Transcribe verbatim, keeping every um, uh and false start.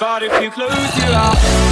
But if you close your eyes